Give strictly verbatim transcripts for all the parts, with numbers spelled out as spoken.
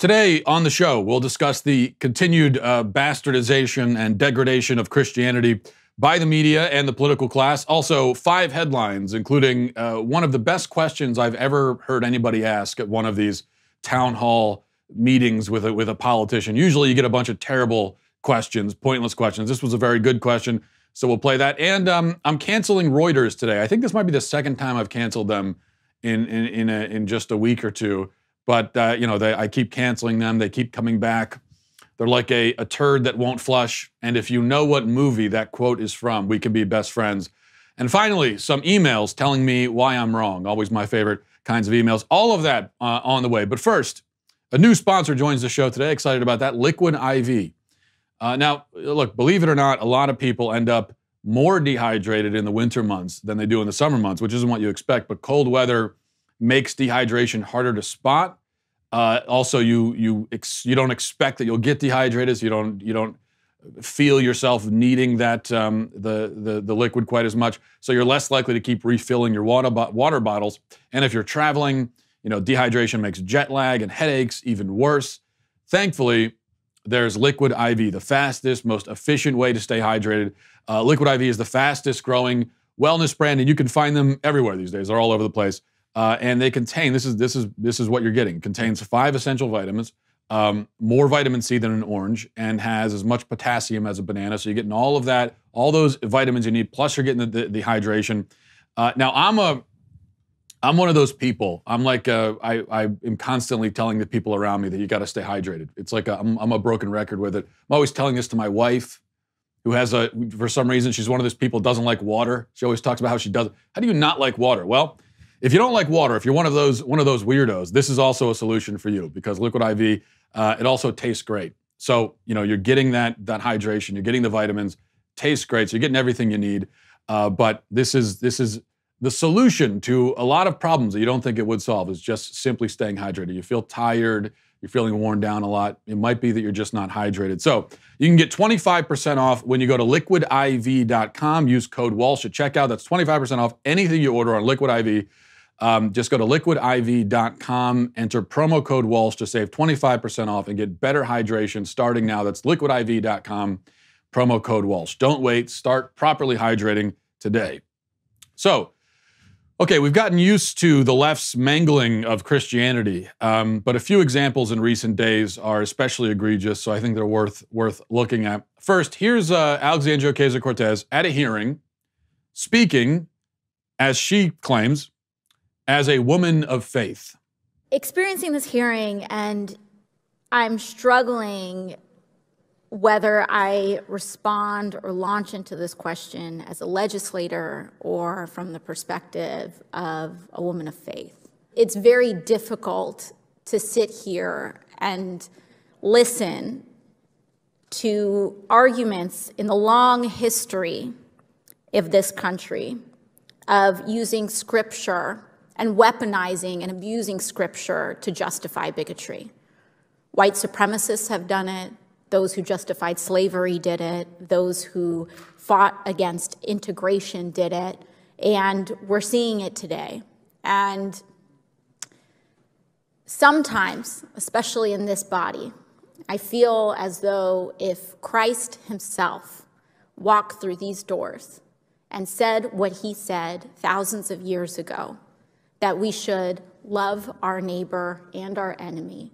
Today on the show, we'll discuss the continued uh, bastardization and degradation of Christianity by the media and the political class. Also, five headlines, including uh, one of the best questions I've ever heard anybody ask at one of these town hall meetings with a, with a politician. Usually you get a bunch of terrible questions, pointless questions. This was a very good question, so we'll play that. And um, I'm canceling Reuters today. I think this might be the second time I've canceled them in, in, in, a, in just a week or two. But, uh, you know, they, I keep canceling them. They keep coming back. They're like a, a turd that won't flush. And if you know what movie that quote is from, we can be best friends. And finally, some emails telling me why I'm wrong. Always my favorite kinds of emails. All of that uh, on the way. But first, a new sponsor joins the show today. Excited about that. Liquid I V. Uh, now, look, believe it or not, a lot of people end up more dehydrated in the winter months than they do in the summer months, which isn't what you expect. But cold weather makes dehydration harder to spot. Uh, also, you you ex you don't expect that you'll get dehydrated. So you don't you don't feel yourself needing that um, the, the the liquid quite as much. So you're less likely to keep refilling your water bo water bottles. And if you're traveling, you know dehydration makes jet lag and headaches even worse. Thankfully, there's Liquid I V, the fastest, most efficient way to stay hydrated. Uh, Liquid I V is the fastest growing wellness brand, and you can find them everywhere these days. They're all over the place. Uh, and they contain, this is, this, is, this is what you're getting, contains five essential vitamins, um, more vitamin C than an orange, and has as much potassium as a banana. So you're getting all of that, all those vitamins you need, plus you're getting the, the, the hydration. Uh, now, I'm, a, I'm one of those people. I'm like, a, I, I am constantly telling the people around me that you got to stay hydrated. It's like a, I'm, I'm a broken record with it. I'm always telling this to my wife, who has a, for some reason, she's one of those people who doesn't like water. She always talks about how she doesn't. How do you not like water? Well, if you don't like water, if you're one of those one of those weirdos, this is also a solution for you, because Liquid I V, uh, it also tastes great. So you know you're getting that that hydration, you're getting the vitamins, tastes great, so you're getting everything you need. Uh, but this is this is the solution to a lot of problems that you don't think it would solve. Is just simply staying hydrated. You feel tired, you're feeling worn down a lot. It might be that you're just not hydrated. So you can get twenty-five percent off when you go to liquid I V dot com. Use code Walsh at checkout. That's twenty-five percent off anything you order on Liquid I V. Um, just go to liquid I V dot com, enter promo code Walsh to save twenty-five percent off and get better hydration starting now. That's liquid I V dot com, promo code Walsh. Don't wait. Start properly hydrating today. So, okay, we've gotten used to the left's mangling of Christianity, um, but a few examples in recent days are especially egregious, so I think they're worth, worth looking at. First, here's uh, Alexandria Ocasio-Cortez at a hearing speaking, as she claims, as a woman of faith. Experiencing this hearing, and I'm struggling whether I respond or launch into this question as a legislator or from the perspective of a woman of faith. It's very difficult to sit here and listen to arguments in the long history of this country of using scripture and weaponizing and abusing scripture to justify bigotry. White supremacists have done it. Those who justified slavery did it. Those who fought against integration did it. And we're seeing it today. And sometimes, especially in this body, I feel as though if Christ himself walked through these doors and said what he said thousands of years ago, that we should love our neighbor and our enemy,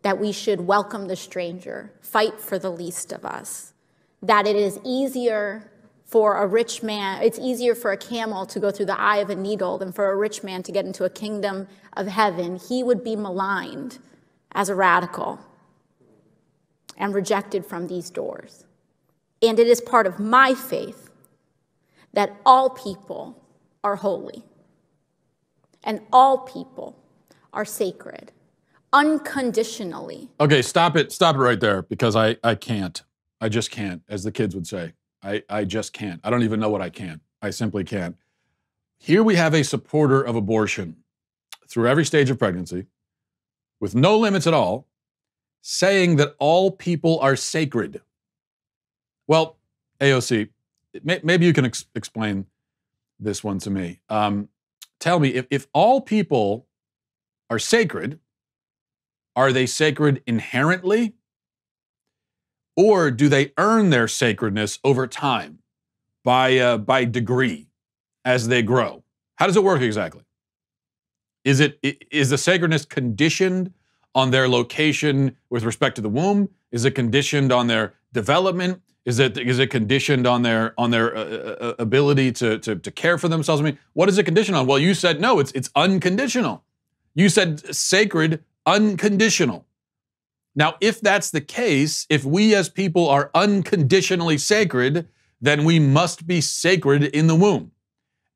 that we should welcome the stranger, fight for the least of us, that it is easier for a rich man, it's easier for a camel to go through the eye of a needle than for a rich man to get into a kingdom of heaven, he would be maligned as a radical and rejected from these doors. And it is part of my faith that all people are holy, and all people are sacred, unconditionally. Okay, stop it, stop it right there, because I, I can't. I just can't, as the kids would say. I, I just can't. I don't even know what I can't. I simply can't. Here we have a supporter of abortion through every stage of pregnancy, with no limits at all, saying that all people are sacred. Well, A O C, may, maybe you can ex explain this one to me. Um, Tell me, if, if all people are sacred, Are they sacred inherently? Or do they earn their sacredness over time by, uh, by degree as they grow? How does it work exactly? Is it, is the sacredness conditioned on their location with respect to the womb? Is it conditioned on their development? Is it, is it conditioned on their, on their uh, uh, ability to, to, to care for themselves? I mean, what is it conditioned on? Well, you said no, it's, it's unconditional. You said sacred, unconditional. Now, if that's the case, if we as people are unconditionally sacred, then we must be sacred in the womb.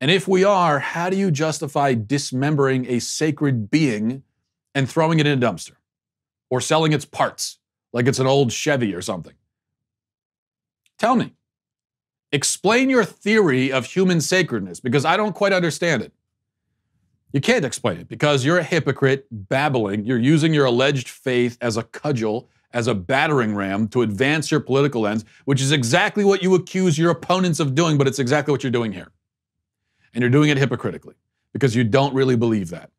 And if we are, how do you justify dismembering a sacred being and throwing it in a dumpster or selling its parts like it's an old Chevy or something? Tell me. Explain your theory of human sacredness, because I don't quite understand it. You can't explain it because you're a hypocrite babbling. You're using your alleged faith as a cudgel, as a battering ram to advance your political ends, which is exactly what you accuse your opponents of doing, but it's exactly what you're doing here. And you're doing it hypocritically because you don't really believe that.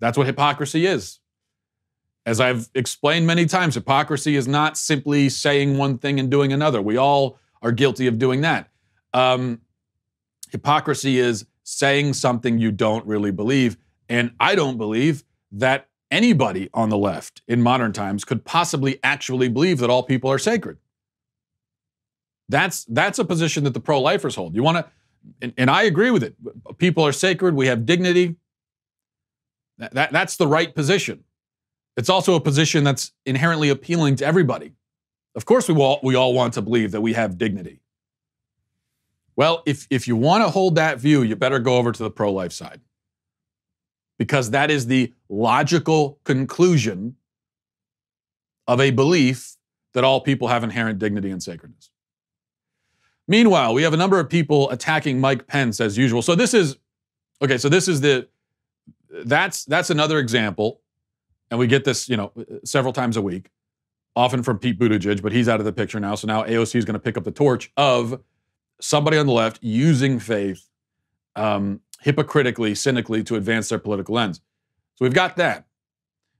That's what hypocrisy is. As I've explained many times, hypocrisy is not simply saying one thing and doing another. We all are guilty of doing that. Um, hypocrisy is saying something you don't really believe. And I don't believe that anybody on the left in modern times could possibly actually believe that all people are sacred. That's, that's a position that the pro-lifers hold. You want to, and, and I agree with it. People are sacred. We have dignity. That, that, that's the right position. It's also a position that's inherently appealing to everybody. Of course, we all, we all want to believe that we have dignity. Well, if, if you want to hold that view, you better go over to the pro-life side, because that is the logical conclusion of a belief that all people have inherent dignity and sacredness. Meanwhile, we have a number of people attacking Mike Pence as usual. So this is, okay, so this is the, that's, that's another example, and we get this, you know, several times a week, often from Pete Buttigieg, but he's out of the picture now, so now A O C is going to pick up the torch of somebody on the left using faith um, hypocritically, cynically to advance their political ends. So we've got that.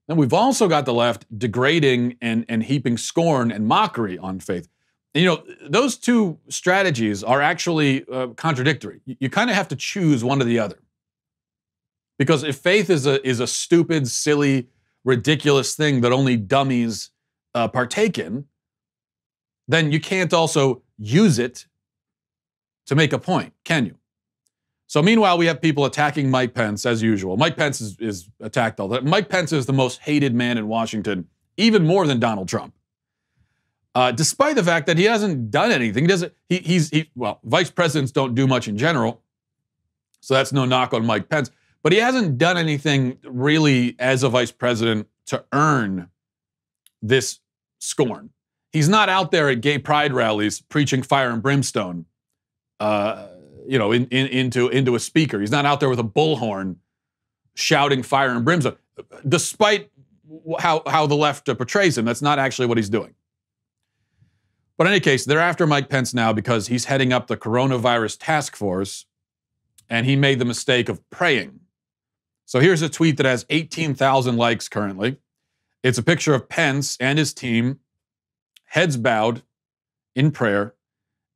Then we've also got the left degrading and, and heaping scorn and mockery on faith. And, you know, those two strategies are actually uh, contradictory. You, you kind of have to choose one or the other. Because if faith is a, is a stupid, silly, ridiculous thing that only dummies uh, partake in, then you can't also use it to make a point, can you? So meanwhile, we have people attacking Mike Pence as usual. Mike Pence is, is attacked all the time. Mike Pence is the most hated man in Washington, even more than Donald Trump. Uh, despite the fact that he hasn't done anything. He doesn't, he, he's, he, well, vice presidents don't do much in general, so that's no knock on Mike Pence. But he hasn't done anything really as a vice president to earn this scorn. He's not out there at gay pride rallies preaching fire and brimstone Uh, you know, in, in, into, into a speaker. He's not out there with a bullhorn shouting fire and brimstone, despite how, how the left portrays him. That's not actually what he's doing. But in any case, they're after Mike Pence now because he's heading up the coronavirus task force, and he made the mistake of praying. So here's a tweet that has eighteen thousand likes currently. It's a picture of Pence and his team, heads bowed in prayer.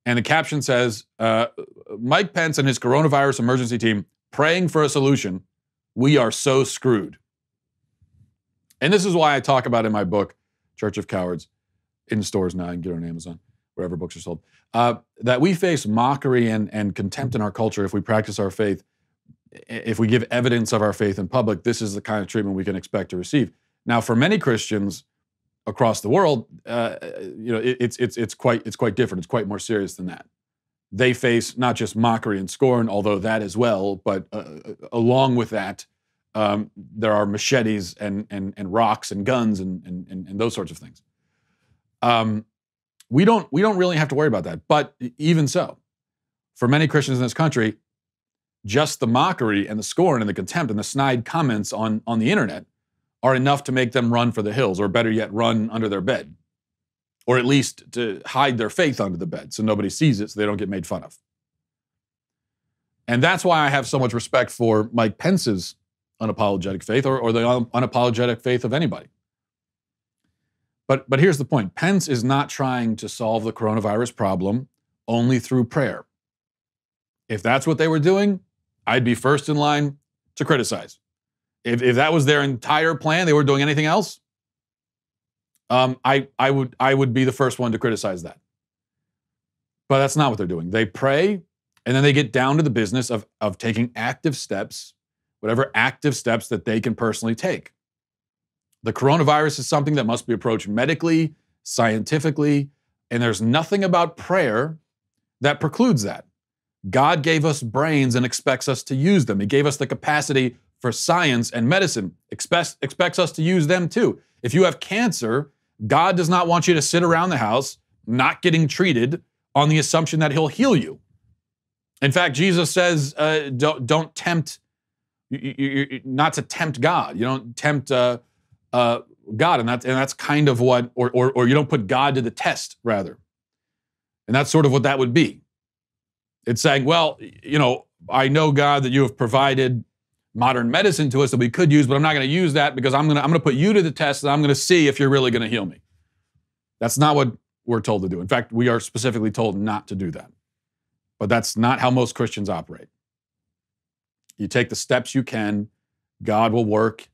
And the caption says, uh, Mike Pence and his coronavirus emergency team praying for a solution. We are so screwed. And this is why I talk about in my book, Church of Cowards, in stores now, and get it on Amazon, wherever books are sold, uh, that we face mockery and, and contempt in our culture if we practice our faith, if we give evidence of our faith in public. This is the kind of treatment we can expect to receive. Now, for many Christians across the world, uh, you know, it, it's it's it's quite it's quite different. It's quite more serious than that. They face not just mockery and scorn, although that as well, but uh, along with that, um, there are machetes and and and rocks and guns and and and those sorts of things. Um, we don't we don't really have to worry about that. But even so, for many Christians in this country, just the mockery and the scorn and the contempt and the snide comments on on the internet are enough to make them run for the hills, or better yet, run under their bed, or at least to hide their faith under the bed so nobody sees it so they don't get made fun of. And that's why I have so much respect for Mike Pence's unapologetic faith, or, or the un- unapologetic faith of anybody. But, but here's the point. Pence is not trying to solve the coronavirus problem only through prayer. If that's what they were doing, I'd be first in line to criticize. If, if that was their entire plan, they weren't doing anything else, um, I, I, would, I would be the first one to criticize that. But that's not what they're doing. They pray, and then they get down to the business of, of taking active steps, whatever active steps that they can personally take. The coronavirus is something that must be approached medically, scientifically, and there's nothing about prayer that precludes that. God gave us brains and expects us to use them. He gave us the capacity for science and medicine, expects, expects us to use them too. If you have cancer, God does not want you to sit around the house not getting treated on the assumption that he'll heal you. In fact, Jesus says, uh, don't, don't tempt, you, you, you, not to tempt God. You don't tempt uh, Uh, God, and that's, and that's kind of what, or, or, or you don't put God to the test, rather. And that's sort of what that would be. It's saying, well, you know, I know, God, that you have provided modern medicine to us that we could use, but I'm not going to use that because I'm going to I'm going to put you to the test, and I'm going to see if you're really going to heal me. That's not what we're told to do. In fact, we are specifically told not to do that. But that's not how most Christians operate. You take the steps you can, God will work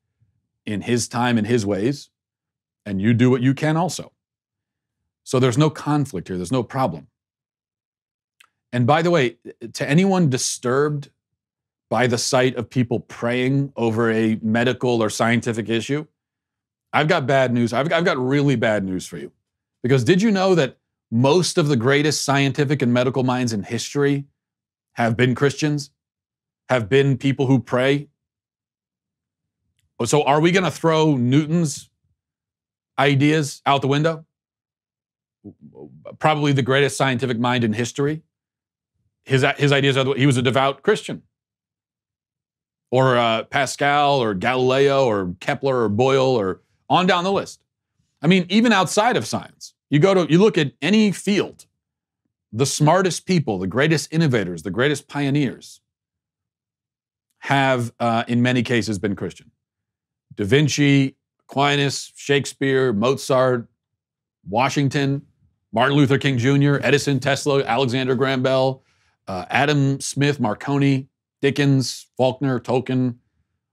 in his time and his ways, and you do what you can also. So there's no conflict here, there's no problem. And by the way, to anyone disturbed by the sight of people praying over a medical or scientific issue, I've got bad news, I've, I've got really bad news for you. Because did you know that most of the greatest scientific and medical minds in history have been Christians, have been people who pray? So are we going to throw Newton's ideas out the window? Probably the greatest scientific mind in history. His, his ideas, are, he was a devout Christian. Or uh, Pascal or Galileo or Kepler or Boyle or on down the list. I mean, even outside of science, you go to, you look at any field, the smartest people, the greatest innovators, the greatest pioneers have uh, in many cases been Christian. Da Vinci, Aquinas, Shakespeare, Mozart, Washington, Martin Luther King Junior, Edison, Tesla, Alexander Graham Bell, uh, Adam Smith, Marconi, Dickens, Faulkner, Tolkien,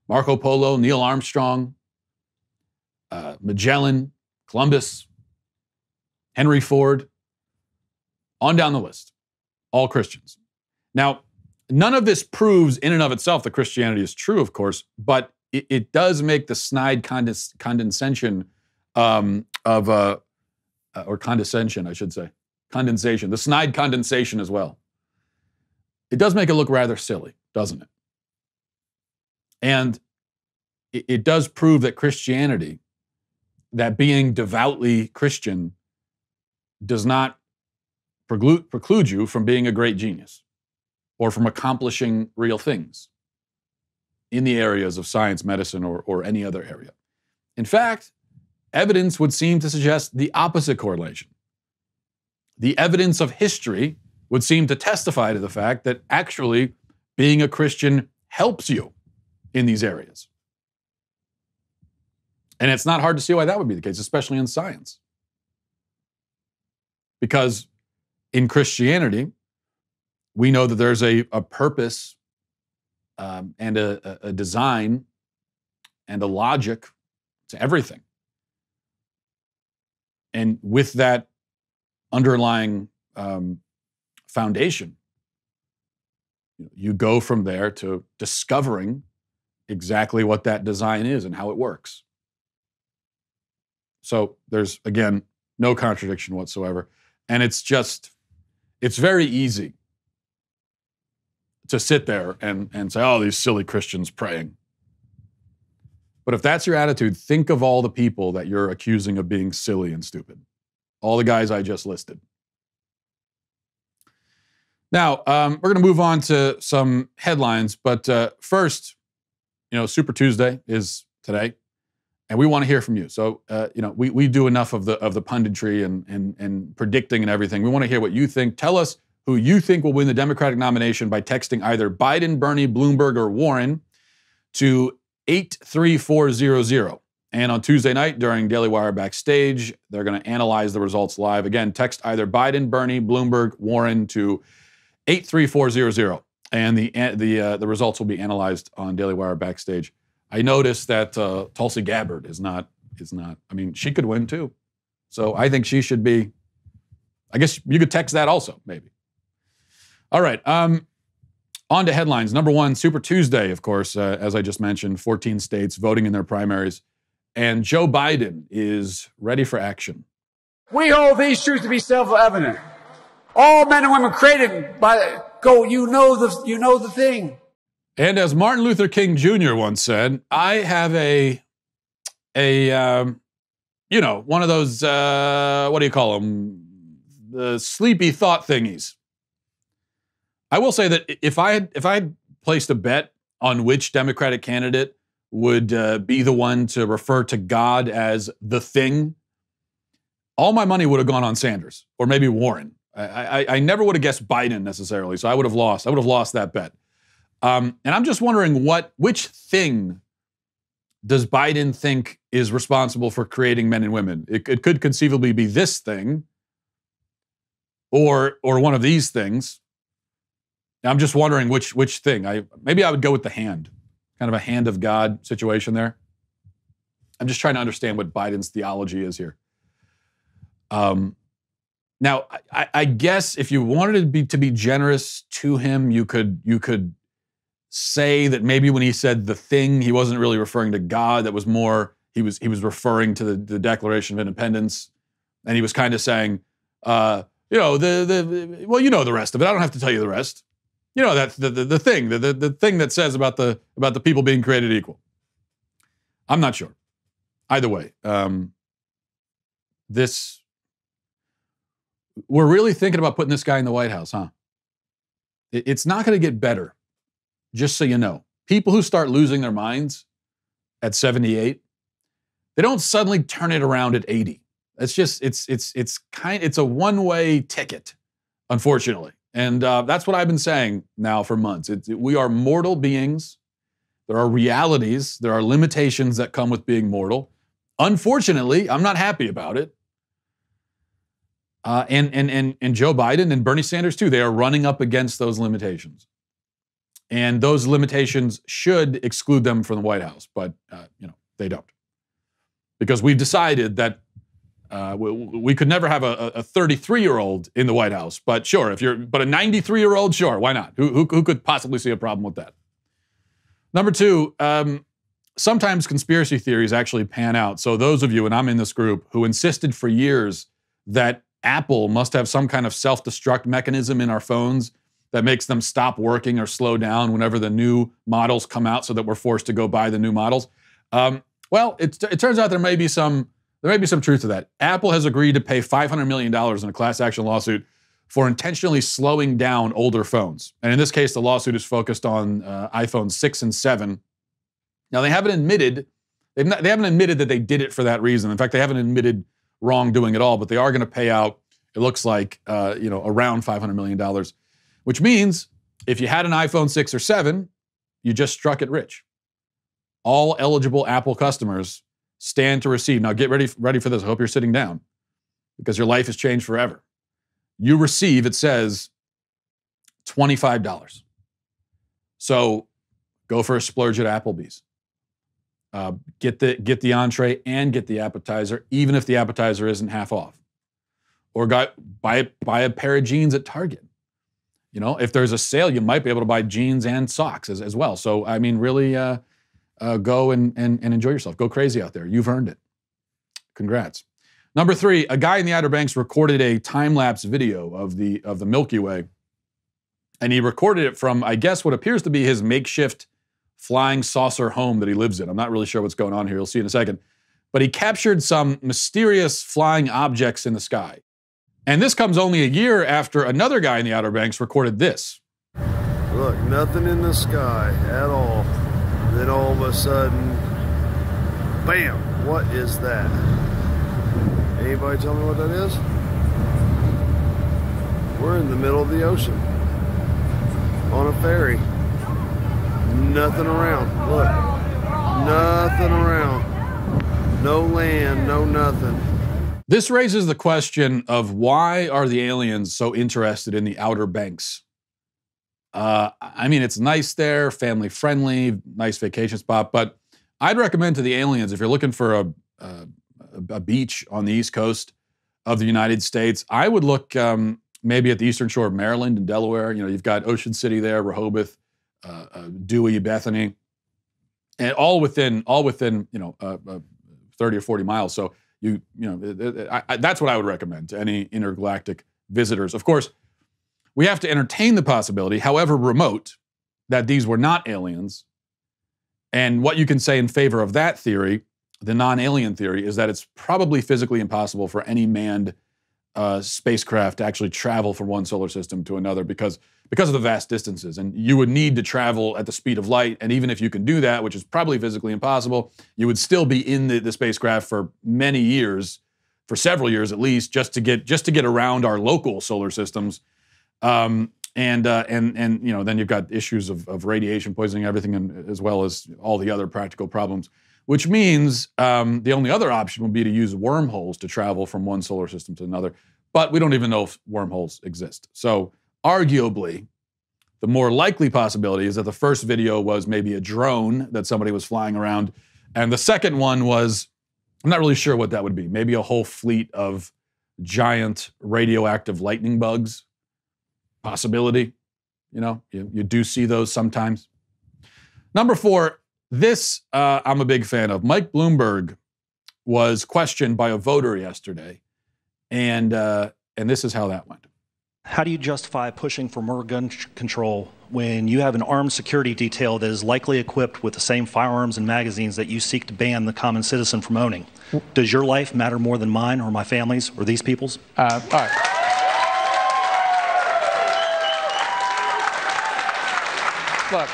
Marco Polo, Neil Armstrong, uh, Magellan, Columbus, Henry Ford, on down the list, all Christians. Now, none of this proves in and of itself that Christianity is true, of course, but it does make the snide condes condescension um, of, uh, or condescension, I should say, condensation, the snide condensation as well. It does make it look rather silly, doesn't it? And it, it does prove that Christianity, that being devoutly Christian, does not preclude, preclude you from being a great genius or from accomplishing real things in the areas of science, medicine, or, or any other area. In fact, evidence would seem to suggest the opposite correlation. The evidence of history would seem to testify to the fact that actually being a Christian helps you in these areas. And it's not hard to see why that would be the case, especially in science. Because in Christianity, we know that there's a, a purpose Um, and a, a design and a logic to everything. And with that underlying um, foundation, you go from there to discovering exactly what that design is and how it works. So there's, again, no contradiction whatsoever. And it's just, it's very easy to sit there and, and say, oh, these silly Christians praying. But if that's your attitude, think of all the people that you're accusing of being silly and stupid. All the guys I just listed. Now, um, we're going to move on to some headlines, but uh, first, you know, Super Tuesday is today, and we want to hear from you. So, uh, you know, we, we do enough of the, of the punditry and, and, and predicting and everything. We want to hear what you think. Tell us who you think will win the Democratic nomination by texting either Biden, Bernie, Bloomberg, or Warren to eight three four zero zero. And on Tuesday night during Daily Wire Backstage, they're going to analyze the results live. Again, text either Biden, Bernie, Bloomberg, Warren to eight three four zero zero. And the, the, uh, the results will be analyzed on Daily Wire Backstage. I noticed that uh, Tulsi Gabbard is not, is not, I mean, she could win too. So I think she should be, I guess you could text that also, maybe. All right. Um, on to headlines. Number one, Super Tuesday, of course, uh, as I just mentioned, fourteen states voting in their primaries. And Joe Biden is ready for action. We hold these truths to be self-evident. All men and women created by, go, you know the, you know the thing. And as Martin Luther King Junior once said, I have a, a um, you know, one of those, uh, what do you call them? The sleepy thought thingies. I will say that if I had, if I had placed a bet on which Democratic candidate would uh, be the one to refer to God as the thing, all my money would have gone on Sanders or maybe Warren. I, I, I never would have guessed Biden necessarily, so I would have lost. I would have lost that bet. Um, and I'm just wondering what, which thing does Biden think is responsible for creating men and women? It, it could conceivably be this thing, or or one of these things. I'm just wondering which which thing. I maybe I would go with the hand, kind of a hand of God situation there. I'm just trying to understand what Biden's theology is here. Um, now I, I guess if you wanted to be to be generous to him, you could you could say that maybe when he said the thing, he wasn't really referring to God. That was more he was he was referring to the, the Declaration of Independence, and he was kind of saying, uh, you know, the the well, you know the rest of it. I don't have to tell you the rest. You know, that the, the, the thing, the, the, the thing that says about the about the people being created equal. I'm not sure. Either way, um, this, we're really thinking about putting this guy in the White House, huh? It, it's not going to get better, just so you know. People who start losing their minds at seventy-eight, they don't suddenly turn it around at eighty. It's just, it's, it's, it's kind, it's a one-way ticket, unfortunately. And uh, that's what I've been saying now for months. It, it, we are mortal beings. There are realities. There are limitations that come with being mortal. Unfortunately, I'm not happy about it. Uh, and, and, and, and Joe Biden and Bernie Sanders, too, they are running up against those limitations. And those limitations should exclude them from the White House. But, uh, you know, they don't. Because we've decided that Uh, we, we could never have a thirty-three-year-old in the White House, but sure, if you're, but a ninety-three-year-old, sure, why not? Who, who, who could possibly see a problem with that? Number two, um, sometimes conspiracy theories actually pan out. So those of you, and I'm in this group, who insisted for years that Apple must have some kind of self-destruct mechanism in our phones that makes them stop working or slow down whenever the new models come out so that we're forced to go buy the new models. Um, well, it, it turns out there may be some There may be some truth to that. Apple has agreed to pay five hundred million dollars in a class action lawsuit for intentionally slowing down older phones. And in this case, the lawsuit is focused on uh, iPhone six and seven. Now, they haven't admitted, they've not, they haven't admitted that they did it for that reason. In fact, they haven't admitted wrongdoing at all, but they are going to pay out, it looks like, uh, you know, around five hundred million dollars, which means if you had an iPhone six or seven, you just struck it rich. All eligible Apple customers stand to receive. Now get ready, ready for this. I hope you're sitting down because your life has changed forever. You receive, it says, twenty-five dollars. So go for a splurge at Applebee's. Uh, get the, get the entree and get the appetizer, even if the appetizer isn't half off. Or got, buy, buy a pair of jeans at Target. You know, if there's a sale, you might be able to buy jeans and socks as, as well. So, I mean, really... Uh, Uh, go and, and, and enjoy yourself. Go crazy out there. You've earned it. Congrats. Number three, a guy in the Outer Banks recorded a time-lapse video of the, of the Milky Way, and he recorded it from, I guess, what appears to be his makeshift flying saucer home that he lives in. I'm not really sure what's going on here. You'll see in a second. But he captured some mysterious flying objects in the sky. And this comes only a year after another guy in the Outer Banks recorded this. Look, nothing in the sky at all. Then all of a sudden, bam, what is that? Anybody tell me what that is? We're in the middle of the ocean, on a ferry. Nothing around, look, nothing around. No land, no nothing. This raises the question of why are the aliens so interested in the Outer Banks? Uh, I mean, it's nice there, family friendly, nice vacation spot, but I'd recommend to the aliens, if you're looking for a, a, a beach on the East Coast of the United States, I would look um, maybe at the Eastern Shore of Maryland and Delaware. You know, you've got Ocean City there, Rehoboth, uh, uh, Dewey, Bethany, and all within, all within, you know, uh, uh, thirty or forty miles. So you, you know, it, it, I, I, that's what I would recommend to any intergalactic visitors. Of course, we have to entertain the possibility, however remote, that these were not aliens. And what you can say in favor of that theory, the non-alien theory, is that it's probably physically impossible for any manned uh, spacecraft to actually travel from one solar system to another because, because of the vast distances. And you would need to travel at the speed of light. And even if you can do that, which is probably physically impossible, you would still be in the, the spacecraft for many years, for several years at least, just to get, just to get around our local solar systems. Um, and, uh, and, and, you know, then you've got issues of, of radiation poisoning, everything, and as well as all the other practical problems, which means um, the only other option would be to use wormholes to travel from one solar system to another. But we don't even know if wormholes exist. So arguably, the more likely possibility is that the first video was maybe a drone that somebody was flying around. And the second one was, I'm not really sure what that would be, maybe a whole fleet of giant radioactive lightning bugs. Possibility, you know, you, you do see those sometimes. Number four, this uh, I'm a big fan of. Mike Bloomberg was questioned by a voter yesterday, and uh, and this is how that went. How do you justify pushing for more gun control when you have an armed security detail that is likely equipped with the same firearms and magazines that you seek to ban the common citizen from owning? Does your life matter more than mine or my family's or these people's? Uh, all right. Look,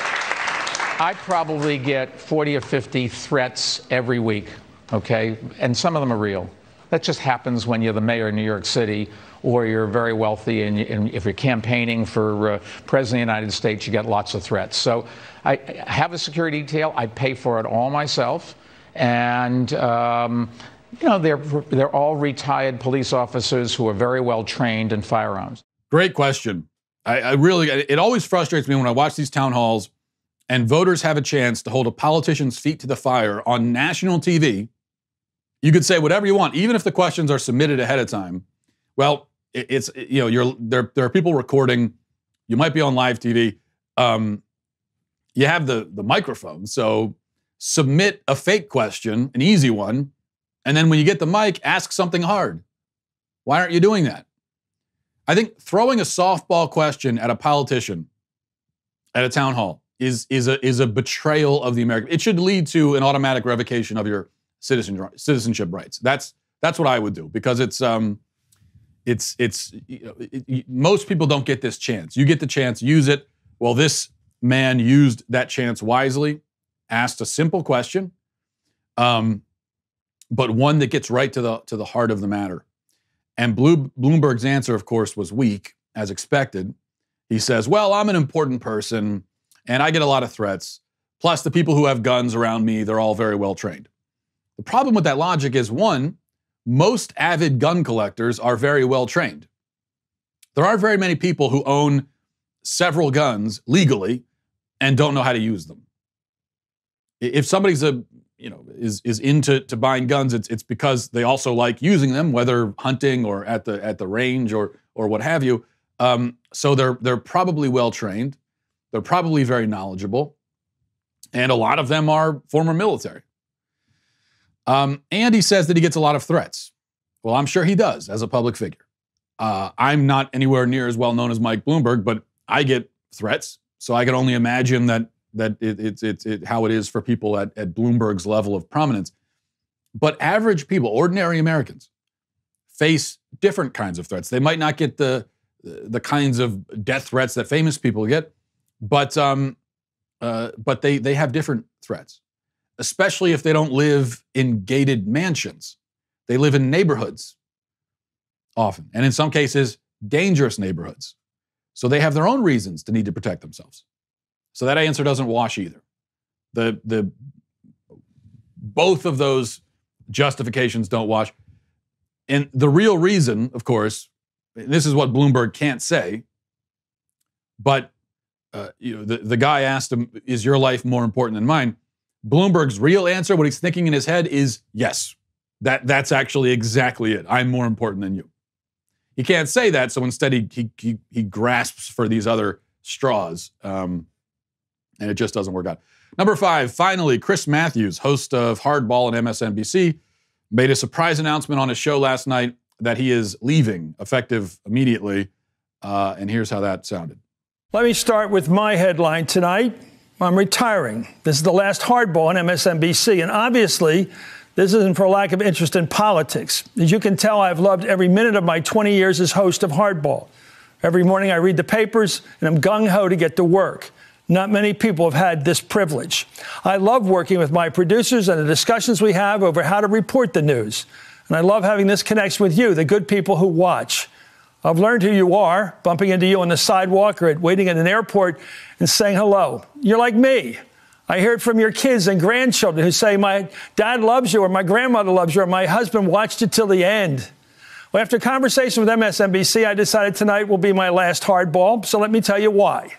I probably get forty or fifty threats every week, okay? And some of them are real. That just happens when you're the mayor of New York City or you're very wealthy, and, you, and if you're campaigning for uh, president of the United States, you get lots of threats. So I, I have a security detail. I pay for it all myself. And, um, you know, they're, they're all retired police officers who are very well trained in firearms. Great question. I, I really, it always frustrates me when I watch these town halls and voters have a chance to hold a politician's feet to the fire on national T V. You could say whatever you want, even if the questions are submitted ahead of time. Well, it, it's, it, you know, you're, there, there are people recording. You might be on live T V. Um, you have the, the microphone, so submit a fake question, an easy one, and then when you get the mic, ask something hard. Why aren't you doing that? I think throwing a softball question at a politician at a town hall is, is, a, is a betrayal of the American. It should lead to an automatic revocation of your citizen, citizenship rights. That's, that's what I would do, because it's, um, it's, it's, you know, it, it, most people don't get this chance. You get the chance, use it. Well, this man used that chance wisely, asked a simple question, um, but one that gets right to the, to the heart of the matter. And Bloomberg's answer, of course, was weak, as expected. He says, well, I'm an important person, and I get a lot of threats. Plus, the people who have guns around me, they're all very well trained. The problem with that logic is, one, most avid gun collectors are very well trained. There aren't very many people who own several guns legally and don't know how to use them. If somebody's a you know, is is into to buying guns, it's it's because they also like using them, whether hunting or at the at the range or or what have you. Um, so they're they're probably well trained, they're probably very knowledgeable, and a lot of them are former military. Um, and he says that he gets a lot of threats. Well, I'm sure he does as a public figure. Uh, I'm not anywhere near as well known as Mike Bloomberg, but I get threats, so I can only imagine that. That it's it, it, it, how it is for people at, at Bloomberg's level of prominence. But average people, ordinary Americans, face different kinds of threats. They might not get the the kinds of death threats that famous people get, but um, uh, but they they have different threats, especially if they don't live in gated mansions. They live in neighborhoods often, and in some cases, dangerous neighborhoods. So they have their own reasons to need to protect themselves. So that answer doesn't wash either. The, the, both of those justifications don't wash. And the real reason, of course, this is what Bloomberg can't say, but uh, you know, the, the guy asked him, is your life more important than mine? Bloomberg's real answer, what he's thinking in his head, is yes. That, that's actually exactly it. I'm more important than you. He can't say that, so instead he, he, he, he grasps for these other straws, um, and it just doesn't work out. Number five, finally, Chris Matthews, host of Hardball and M S N B C, made a surprise announcement on his show last night that he is leaving, effective immediately. Uh, and here's how that sounded. Let me start with my headline tonight. I'm retiring. This is the last Hardball on M S N B C. And obviously, this isn't for lack of interest in politics. As you can tell, I've loved every minute of my twenty years as host of Hardball. Every morning I read the papers and I'm gung-ho to get to work. Not many people have had this privilege. I love working with my producers and the discussions we have over how to report the news. And I love having this connection with you, the good people who watch. I've learned who you are, bumping into you on the sidewalk or at waiting at an airport and saying hello. You're like me. I hear it from your kids and grandchildren who say, my dad loves you, or my grandmother loves you, or my husband watched it till the end. Well, after a conversation with M S N B C, I decided tonight will be my last Hardball. So let me tell you why.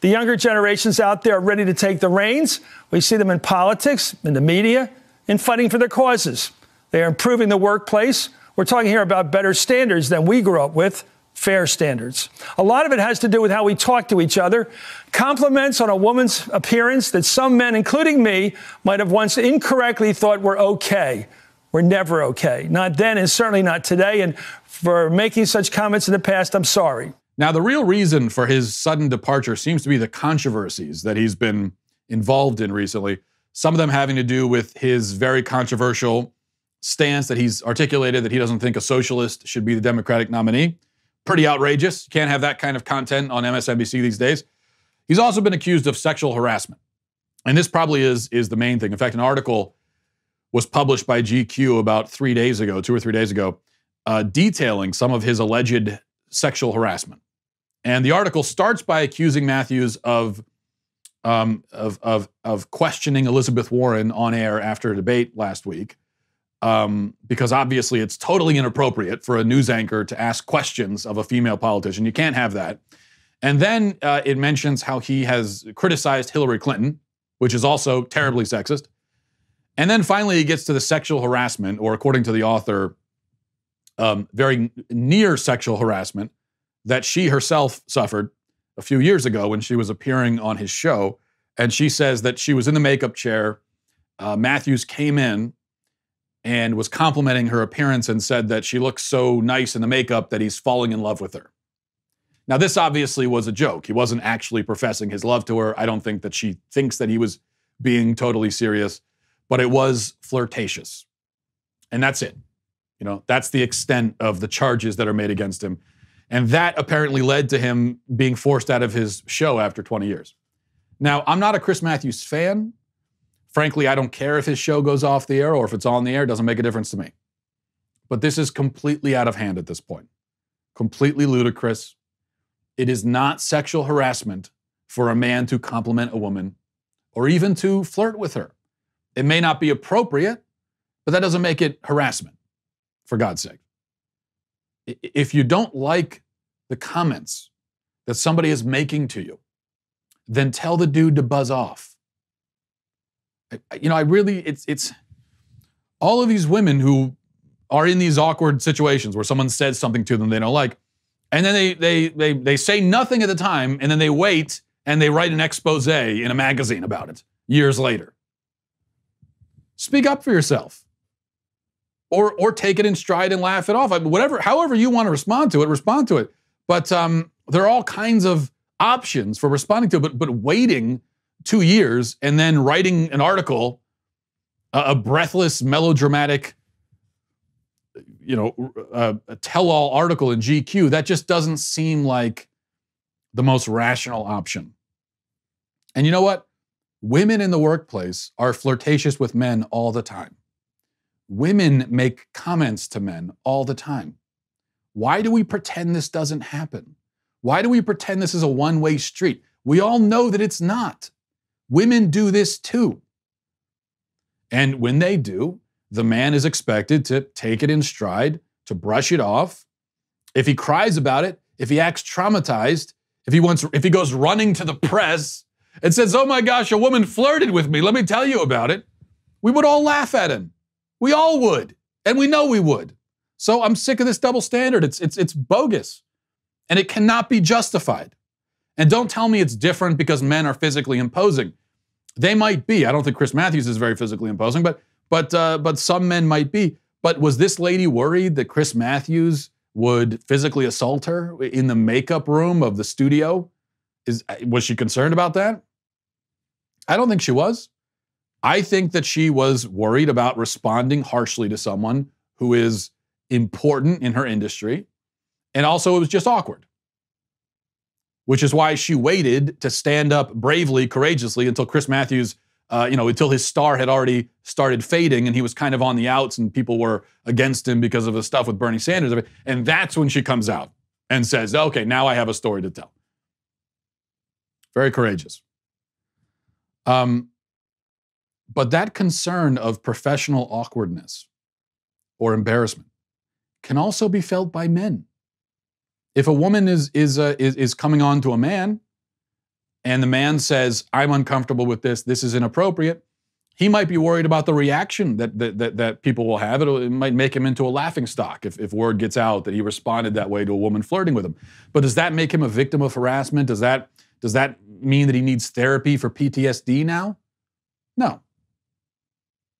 The younger generations out there are ready to take the reins. We see them in politics, in the media, in fighting for their causes. They are improving the workplace. We're talking here about better standards than we grew up with, fair standards. A lot of it has to do with how we talk to each other. Compliments on a woman's appearance that some men, including me, might have once incorrectly thought were okay. We're never okay. Not then and certainly not today. And for making such comments in the past, I'm sorry. Now, the real reason for his sudden departure seems to be the controversies that he's been involved in recently, some of them having to do with his very controversial stance that he's articulated that he doesn't think a socialist should be the Democratic nominee. Pretty outrageous. You can't have that kind of content on M S N B C these days. He's also been accused of sexual harassment. And this probably is, is the main thing. In fact, an article was published by G Q about three days ago, two or three days ago, uh, detailing some of his alleged sexual harassment. And the article starts by accusing Matthews of, um, of, of, of questioning Elizabeth Warren on air after a debate last week, um, because obviously it's totally inappropriate for a news anchor to ask questions of a female politician. You can't have that. And then uh, it mentions how he has criticized Hillary Clinton, which is also terribly sexist. And then finally he gets to the sexual harassment, or according to the author, um, very near sexual harassment that she herself suffered a few years ago when she was appearing on his show. And she says that she was in the makeup chair. Uh, Matthews came in and was complimenting her appearance and said that she looks so nice in the makeup that he's falling in love with her. Now, this obviously was a joke. He wasn't actually professing his love to her. I don't think that she thinks that he was being totally serious, but it was flirtatious. And that's it. You know, that's the extent of the charges that are made against him. And that apparently led to him being forced out of his show after twenty years. Now, I'm not a Chris Matthews fan. Frankly, I don't care if his show goes off the air or if it's on the air. It doesn't make a difference to me. But this is completely out of hand at this point. Completely ludicrous. It is not sexual harassment for a man to compliment a woman or even to flirt with her. It may not be appropriate, but that doesn't make it harassment, for God's sake. If you don't like the comments that somebody is making to you, then tell the dude to buzz off. You know, I really, it's, it's all of these women who are in these awkward situations where someone says something to them they don't like, and then they, they, they, they say nothing at the time, and then they wait and they write an expose in a magazine about it years later. Speak up for yourself. Or, or take it in stride and laugh it off. I mean, whatever, however you want to respond to it, respond to it. But um, there are all kinds of options for responding to it. But, but waiting two years and then writing an article, a, a breathless, melodramatic, you know, uh, a tell-all article in G Q, that just doesn't seem like the most rational option. And you know what? Women in the workplace are flirtatious with men all the time. Women make comments to men all the time. Why do we pretend this doesn't happen? Why do we pretend this is a one-way street? We all know that it's not. Women do this too. And when they do, the man is expected to take it in stride, to brush it off. If he cries about it, if he acts traumatized, if he wants, if he goes running to the press and says, "Oh my gosh, a woman flirted with me, let me tell you about it," we would all laugh at him. We all would, and we know we would. So I'm sick of this double standard. It's, it's, it's bogus, and it cannot be justified. And don't tell me it's different because men are physically imposing. They might be. I don't think Chris Matthews is very physically imposing, but but uh, but some men might be. But was this lady worried that Chris Matthews would physically assault her in the makeup room of the studio? Is, was she concerned about that? I don't think she was. I think that she was worried about responding harshly to someone who is important in her industry. And also it was just awkward, which is why she waited to stand up bravely, courageously until Chris Matthews, uh, you know, until his star had already started fading and he was kind of on the outs and people were against him because of the stuff with Bernie Sanders. And that's when she comes out and says, "Okay, now I have a story to tell." Very courageous. Um, but that concern of professional awkwardness or embarrassment can also be felt by men. If a woman is is, uh, is is coming on to a man and the man says, "I'm uncomfortable with this, this is inappropriate," he might be worried about the reaction that that, that, that people will have. It'll, it might make him into a laughingstock if, if word gets out that he responded that way to a woman flirting with him. But does that make him a victim of harassment? Does that, does that mean that he needs therapy for P T S D now? No.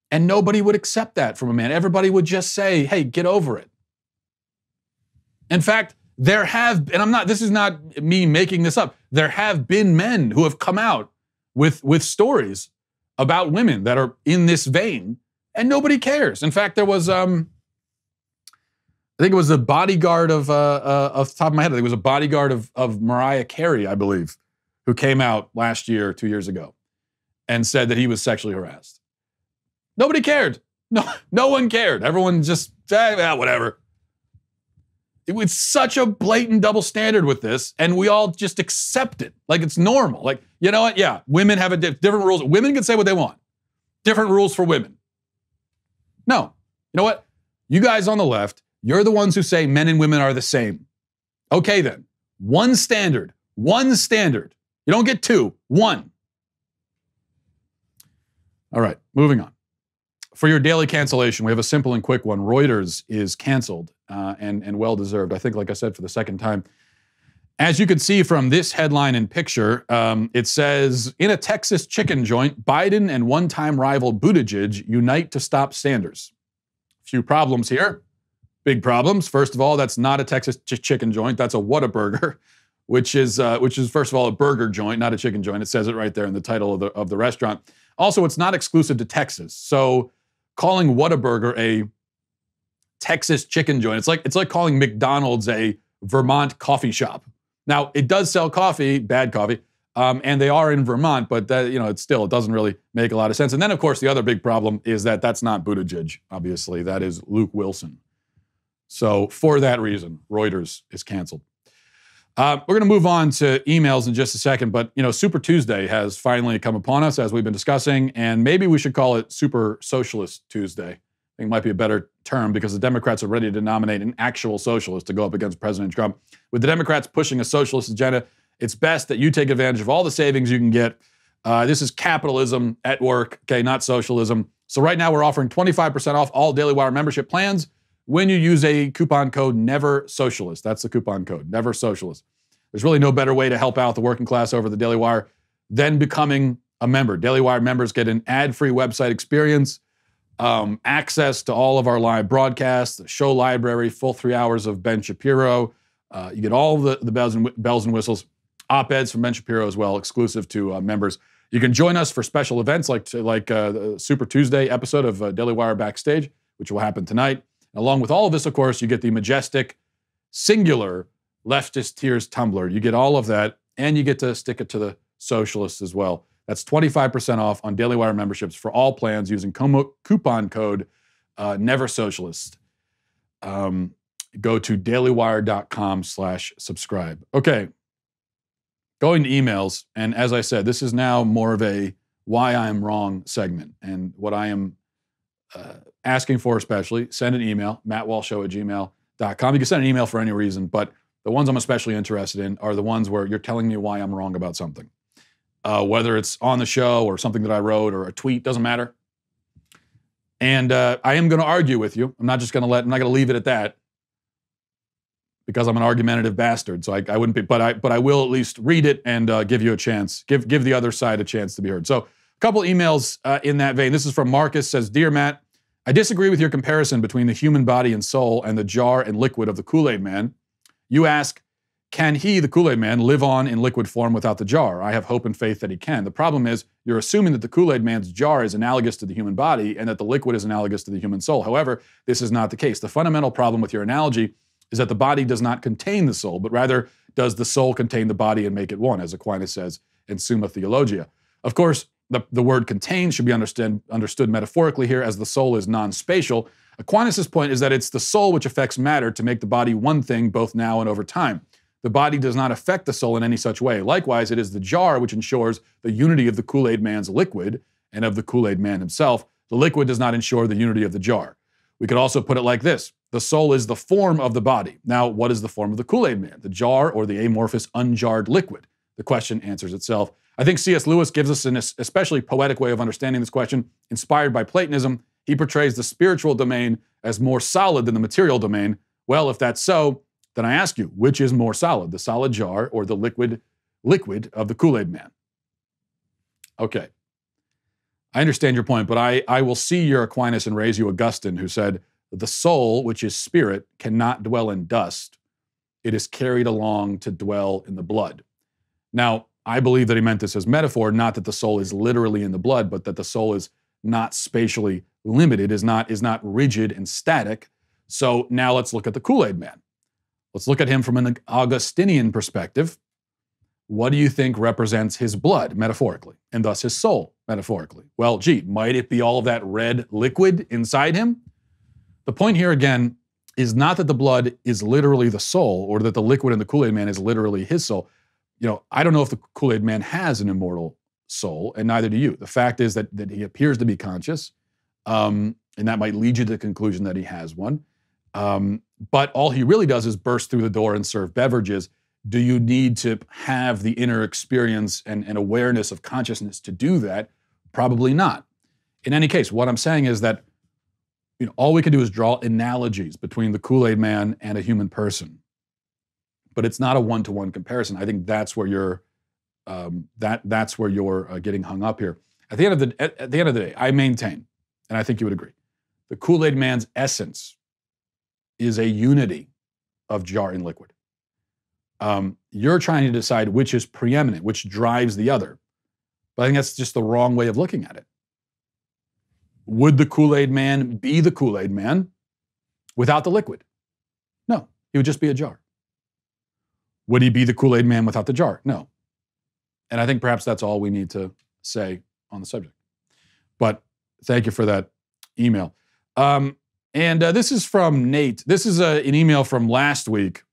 And nobody would accept that from a man. Everybody would just say, "Hey, get over it." In fact, there have, and I'm not, this is not me making this up, there have been men who have come out with, with stories about women that are in this vein, and nobody cares. In fact, there was, um, I think it was the bodyguard of, uh, uh, off the top of my head, I think it was a bodyguard of, of Mariah Carey, I believe, who came out last year, two years ago, and said that he was sexually harassed. Nobody cared. No, no one cared. Everyone just, eh, eh, whatever. It was such a blatant double standard with this, and we all just accept it like it's normal. Like, you know what? Yeah, women have a diff different rules. Women can say what they want. Different rules for women. No. You know what? You guys on the left, you're the ones who say men and women are the same. Okay, then. One standard. One standard. You don't get two. One. All right, moving on. For your daily cancellation, we have a simple and quick one. Reuters is canceled, uh, and, and well-deserved. I think, like I said, for the second time. As you can see from this headline and picture, um, it says, "In a Texas chicken joint, Biden and one-time rival Buttigieg unite to stop Sanders." Few problems here. Big problems. First of all, that's not a Texas ch chicken joint. That's a Whataburger, which is, uh, which is, first of all, a burger joint, not a chicken joint. It says it right there in the title of the, of the restaurant. Also, it's not exclusive to Texas. So calling Whataburger a Texas chicken joint, it's like, it's like calling McDonald's a Vermont coffee shop. Now, it does sell coffee, bad coffee, um, and they are in Vermont, but that, you know, it still, it doesn't really make a lot of sense. And then, of course, the other big problem is that that's not Buttigieg, obviously. That is Luke Wilson. So for that reason, Reuters is canceled. Uh, we're going to move on to emails in just a second, but, you know, Super Tuesday has finally come upon us, as we've been discussing, and maybe we should call it Super Socialist Tuesday. I think it might be a better term, because the Democrats are ready to nominate an actual socialist to go up against President Trump. With the Democrats pushing a socialist agenda, it's best that you take advantage of all the savings you can get. Uh, this is capitalism at work, okay, not socialism. So right now we're offering twenty-five percent off all Daily Wire membership plans when you use a coupon code NEVERSOCIALIST. That's the coupon code, NEVERSOCIALIST. There's really no better way to help out the working class over the Daily Wire than becoming a member. Daily Wire members get an ad-free website experience, um, access to all of our live broadcasts, the show library, full three hours of Ben Shapiro. Uh, you get all the, the bells, and, bells and whistles, op-eds from Ben Shapiro as well, exclusive to uh, members. You can join us for special events like, to, like uh, the Super Tuesday episode of uh, Daily Wire Backstage, which will happen tonight. Along with all of this, of course, you get the majestic, singular leftist tears tumbler. You get all of that, and you get to stick it to the socialists as well. That's twenty-five percent off on Daily Wire memberships for all plans using coupon code uh, NEVERSOCIALIST. Um, go to dailywire.com slash subscribe. Okay, going to emails, and as I said, this is now more of a why I'm wrong segment, and what I am... Uh, asking for especially, send an email, matt walsh show at gmail dot com. You can send an email for any reason, but the ones I'm especially interested in are the ones where you're telling me why I'm wrong about something. Uh, whether it's on the show or something that I wrote or a tweet, doesn't matter. And uh, I am going to argue with you. I'm not just going to let, I'm not going to leave it at that because I'm an argumentative bastard. So I, I wouldn't be, but I, but I will at least read it and uh, give you a chance, give, give the other side a chance to be heard. So a couple emails uh, in that vein. This is from Marcus, says, "Dear Matt, I disagree with your comparison between the human body and soul and the jar and liquid of the Kool-Aid man. You ask, can he, the Kool-Aid man, live on in liquid form without the jar? I have hope and faith that he can. The problem is you're assuming that the Kool-Aid man's jar is analogous to the human body and that the liquid is analogous to the human soul. However, this is not the case. The fundamental problem with your analogy is that the body does not contain the soul, but rather does the soul contain the body and make it one, as Aquinas says in Summa Theologia. Of course, the, the word contain should be understand, understood metaphorically here, as the soul is non-spatial. Aquinas' point is that it's the soul which affects matter to make the body one thing both now and over time. The body does not affect the soul in any such way. Likewise, it is the jar which ensures the unity of the Kool-Aid man's liquid and of the Kool-Aid man himself. The liquid does not ensure the unity of the jar. We could also put it like this. The soul is the form of the body. Now, what is the form of the Kool-Aid man? The jar or the amorphous, unjarred liquid? The question answers itself." I think C S. Lewis gives us an especially poetic way of understanding this question. Inspired by Platonism, he portrays the spiritual domain as more solid than the material domain. Well, if that's so, then I ask you, which is more solid, the solid jar or the liquid liquid of the Kool-Aid man? Okay. I understand your point, but I, I will see your Aquinas and raise you Augustine, who said, "The soul, which is spirit, cannot dwell in dust. It is carried along to dwell in the blood." Now, I believe that he meant this as metaphor, not that the soul is literally in the blood, but that the soul is not spatially limited, is not, is not rigid and static. So now let's look at the Kool-Aid man. Let's look at him from an Augustinian perspective. What do you think represents his blood, metaphorically, and thus his soul, metaphorically? Well, gee, might it be all of that red liquid inside him? The point here, again, is not that the blood is literally the soul or that the liquid in the Kool-Aid man is literally his soul. You know, I don't know if the Kool-Aid man has an immortal soul, and neither do you. The fact is that, that he appears to be conscious, um, and that might lead you to the conclusion that he has one. Um, but all he really does is burst through the door and serve beverages. Do you need to have the inner experience and, and awareness of consciousness to do that? Probably not. In any case, what I'm saying is that, you know, all we can do is draw analogies between the Kool-Aid man and a human person. But it's not a one-to-one comparison. I think that's where you're um, that that's where you're uh, getting hung up here. At the end of the at, at the end of the day, I maintain, and I think you would agree, the Kool-Aid man's essence is a unity of jar and liquid. Um, you're trying to decide which is preeminent, which drives the other. But I think that's just the wrong way of looking at it. Would the Kool-Aid man be the Kool-Aid man without the liquid? No, he would just be a jar. Would he be the Kool-Aid man without the jar? No. And I think perhaps that's all we need to say on the subject. But thank you for that email. Um, And uh, this is from Nate. This is a, an email from last week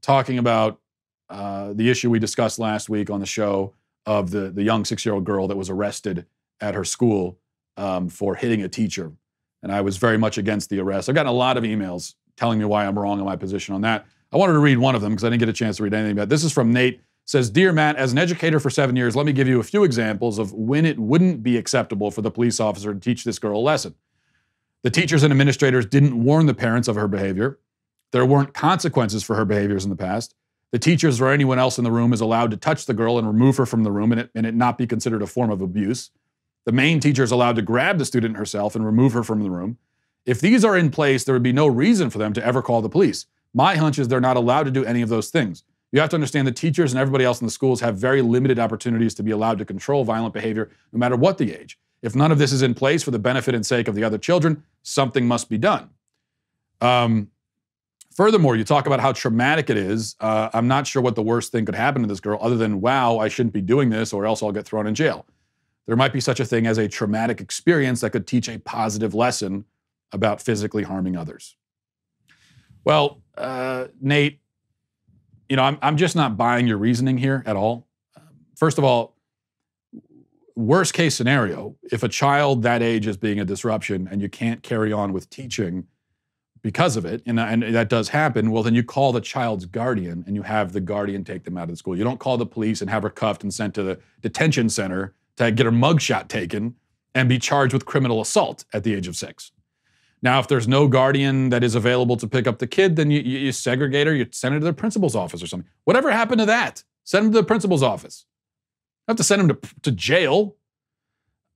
talking about uh, the issue we discussed last week on the show of the, the young six-year-old girl that was arrested at her school um, for hitting a teacher. And I was very much against the arrest. I've gotten a lot of emails telling me why I'm wrong in my position on that. I wanted to read one of them because I didn't get a chance to read anything about it. This is from Nate. It says, "Dear Matt, as an educator for seven years, let me give you a few examples of when it wouldn't be acceptable for the police officer to teach this girl a lesson. The teachers and administrators didn't warn the parents of her behavior. There weren't consequences for her behaviors in the past. The teachers or anyone else in the room is allowed to touch the girl and remove her from the room and it, and it not be considered a form of abuse. The main teacher is allowed to grab the student herself and remove her from the room. If these are in place, there would be no reason for them to ever call the police. My hunch is they're not allowed to do any of those things. You have to understand the teachers and everybody else in the schools have very limited opportunities to be allowed to control violent behavior, no matter what the age. If none of this is in place for the benefit and sake of the other children, something must be done." Um, furthermore, you talk about how traumatic it is. Uh, I'm not sure what the worst thing could happen to this girl other than, wow, I shouldn't be doing this or else I'll get thrown in jail. There might be such a thing as a traumatic experience that could teach a positive lesson about physically harming others. Well, uh, Nate, you know, I'm, I'm just not buying your reasoning here at all. First of all, worst case scenario, if a child that age is being a disruption and you can't carry on with teaching because of it, and, and that does happen, well, then you call the child's guardian and you have the guardian take them out of the school. You don't call the police and have her cuffed and sent to the detention center to get her mugshot taken and be charged with criminal assault at the age of six. Now, if there's no guardian that is available to pick up the kid, then you, you, you segregate her, you send her to the principal's office or something. Whatever happened to that? Send him to the principal's office. You have to send him to, to jail.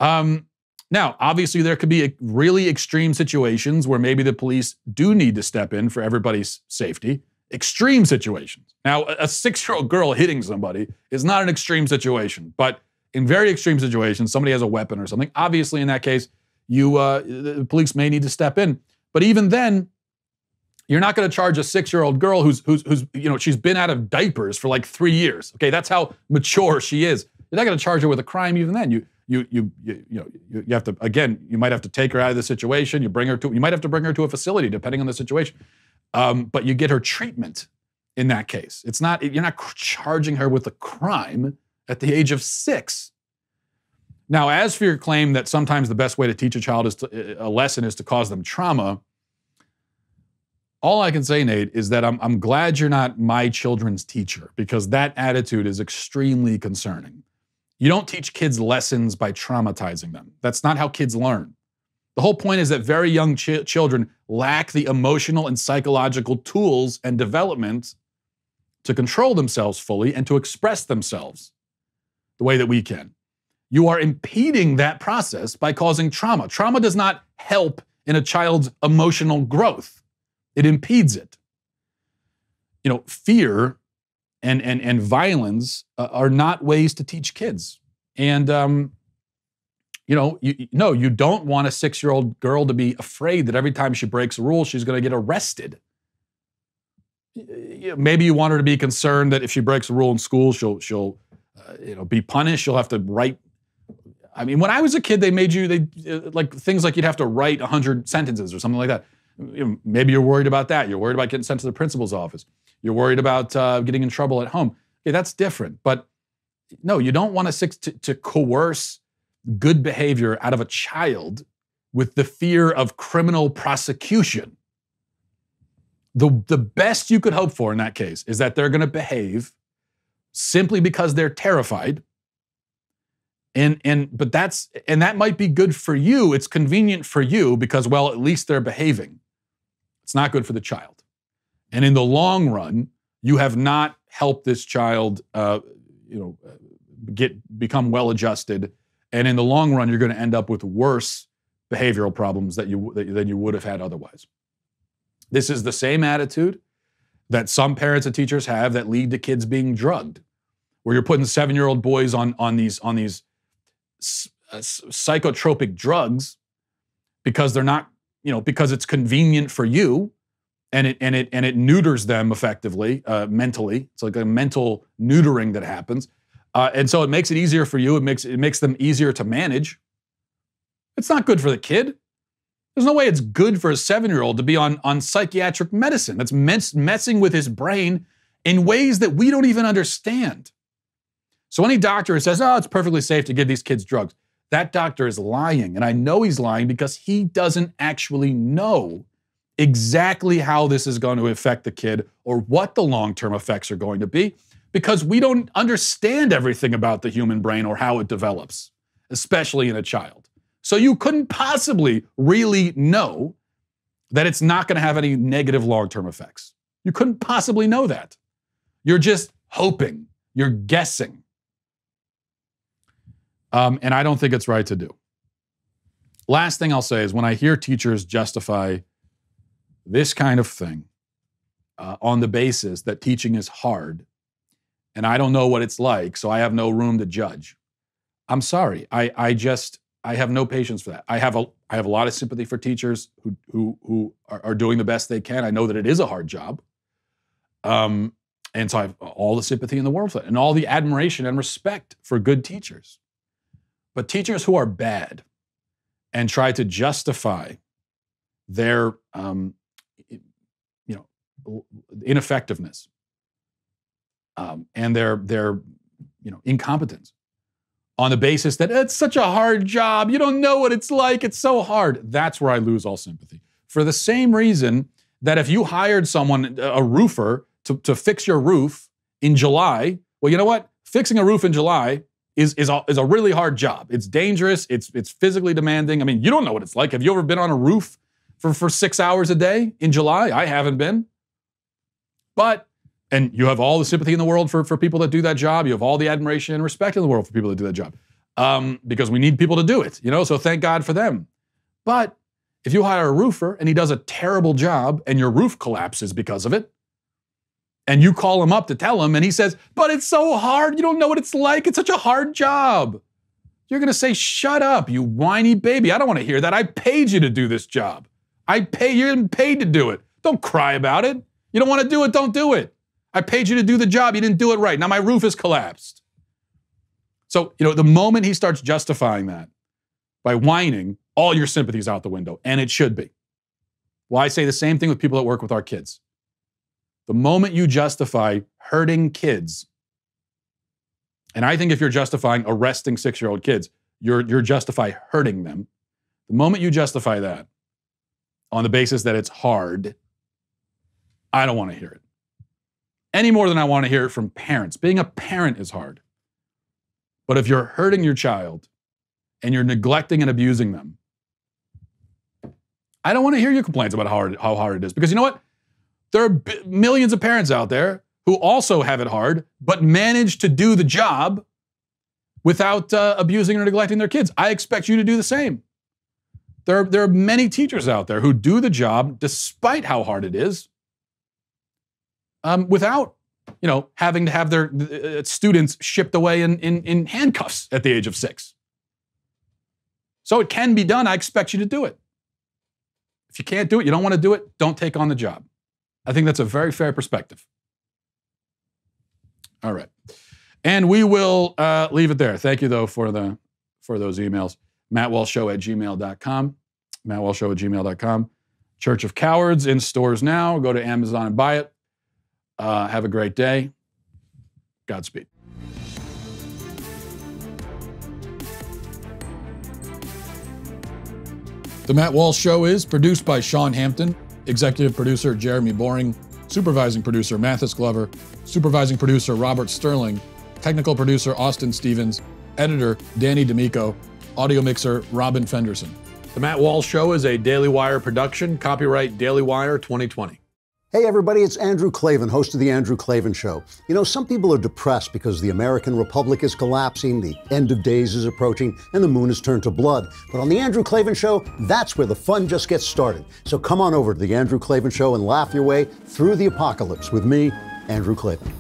Um, now, obviously, there could be a really extreme situations where maybe the police do need to step in for everybody's safety. Extreme situations. Now, a, a six-year-old girl hitting somebody is not an extreme situation, but in very extreme situations, somebody has a weapon or something. Obviously, in that case, you uh, the police may need to step in. But even then, you're not going to charge a six-year-old girl who's who's who's you know she's been out of diapers for like three years. Okay, that's how mature she is. You're not going to charge her with a crime even then. You you you you you know you, you have to again. You might have to take her out of the situation. You bring her to. You might have to bring her to a facility depending on the situation. Um, but you get her treatment in that case. It's not you're not charging her with a crime at the age of six. Now, as for your claim that sometimes the best way to teach a child is to, a lesson is to cause them trauma. All I can say, Nate, is that I'm, I'm glad you're not my children's teacher because that attitude is extremely concerning. You don't teach kids lessons by traumatizing them. That's not how kids learn. The whole point is that very young ch- children lack the emotional and psychological tools and development to control themselves fully and to express themselves the way that we can. You are impeding that process by causing trauma. Trauma does not help in a child's emotional growth. It impedes it. You know, fear and and and violence uh, are not ways to teach kids. And um, you know, you, no, you don't want a six-year-old girl to be afraid that every time she breaks a rule, she's going to get arrested. You know, maybe you want her to be concerned that if she breaks a rule in school, she'll she'll uh, you know be punished. She'll have to write. I mean, when I was a kid, they made you they uh, like things like you'd have to write one hundred sentences or something like that. Maybe you're worried about that. You're worried about getting sent to the principal's office. You're worried about uh, getting in trouble at home. Okay, that's different. But no, you don't want to, to, to coerce good behavior out of a child with the fear of criminal prosecution. The, the best you could hope for in that case is that they're going to behave simply because they're terrified. And and but that's and that might be good for you. It's convenient for you because, well, at least they're behaving. It's not good for the child. And in the long run, you have not helped this child, uh, you know, get become well-adjusted. And in the long run, you're going to end up with worse behavioral problems that you that, than you would have had otherwise. This is the same attitude that some parents and teachers have that lead to kids being drugged, where you're putting seven-year-old boys on on these on these uh, psychotropic drugs because they're not. You know, because it's convenient for you, and it and it and it neuters them effectively uh, mentally. It's like a mental neutering that happens, uh, and so it makes it easier for you. It makes it makes them easier to manage. It's not good for the kid. There's no way it's good for a seven-year-old to be on on psychiatric medicine that's mess, messing with his brain in ways that we don't even understand. So any doctor who says, "Oh, it's perfectly safe to give these kids drugs," that doctor is lying, and I know he's lying because he doesn't actually know exactly how this is going to affect the kid or what the long-term effects are going to be because we don't understand everything about the human brain or how it develops, especially in a child. So you couldn't possibly really know that it's not going to have any negative long-term effects. You couldn't possibly know that. You're just hoping. You're guessing. Um, and I don't think it's right to do. Last thing I'll say is when I hear teachers justify this kind of thing uh, on the basis that teaching is hard, and I don't know what it's like, so I have no room to judge. I'm sorry. I I just I have no patience for that. I have a I have a lot of sympathy for teachers who who who are, are doing the best they can. I know that it is a hard job. Um, and so I have all the sympathy in the world for that, and all the admiration and respect for good teachers. But teachers who are bad and try to justify their, um, you know, ineffectiveness um, and their their, you know, incompetence on the basis that it's such a hard job. You don't know what it's like. It's so hard. That's where I lose all sympathy. For the same reason that if you hired someone, a roofer, to, to fix your roof in July, well, you know what? Fixing a roof in July is, is, a, is a really hard job. It's dangerous. It's, it's physically demanding. I mean, you don't know what it's like. Have you ever been on a roof for, for six hours a day in July? I haven't been. But And you have all the sympathy in the world for, for people that do that job. You have all the admiration and respect in the world for people that do that job. Um, because we need people to do it, you know, so thank God for them. But if you hire a roofer and he does a terrible job and your roof collapses because of it, and you call him up to tell him and he says, but it's so hard, you don't know what it's like, it's such a hard job. You're gonna say, shut up, you whiny baby. I don't wanna hear that. I paid you to do this job. I pay, you're paid to do it. Don't cry about it. You don't wanna do it, don't do it. I paid you to do the job. You didn't do it right. Now my roof has collapsed. So, you know, the moment he starts justifying that by whining, all your sympathy is out the window, and it should be. Well, I say the same thing with people that work with our kids. The moment you justify hurting kids, and I think if you're justifying arresting six-year-old kids, you're, you're justify hurting them. The moment you justify that on the basis that it's hard, I don't want to hear it. Any more than I want to hear it from parents. Being a parent is hard. But if you're hurting your child and you're neglecting and abusing them, I don't want to hear your complaints about how hard, how hard it is. Because you know what? There are b- millions of parents out there who also have it hard, but manage to do the job without uh, abusing or neglecting their kids. I expect you to do the same. There are, there are many teachers out there who do the job despite how hard it is, Um, without, you know, having to have their uh, students shipped away in, in, in handcuffs at the age of six. So it can be done. I expect you to do it. If you can't do it, you don't want to do it, don't take on the job. I think that's a very fair perspective. All right. And we will uh, leave it there. Thank you, though, for the for those emails. Matt Walsh Show at gmail dot com. Matt Walsh Show at gmail dot com. Church of Cowards in stores now. Go to Amazon and buy it. Uh, have a great day. Godspeed. The Matt Walsh Show is produced by Sean Hampton, executive producer Jeremy Boring, supervising producer Mathis Glover, supervising producer Robert Sterling, technical producer Austin Stevens, editor Danny D'Amico, audio mixer Robin Fenderson. The Matt Walsh Show is a Daily Wire production, copyright Daily Wire twenty twenty. Hey everybody, it's Andrew Klavan, host of The Andrew Klavan Show. You know, some people are depressed because the American Republic is collapsing, the end of days is approaching, and the moon has turned to blood. But on The Andrew Klavan Show, that's where the fun just gets started. So come on over to The Andrew Klavan Show and laugh your way through the apocalypse with me, Andrew Klavan.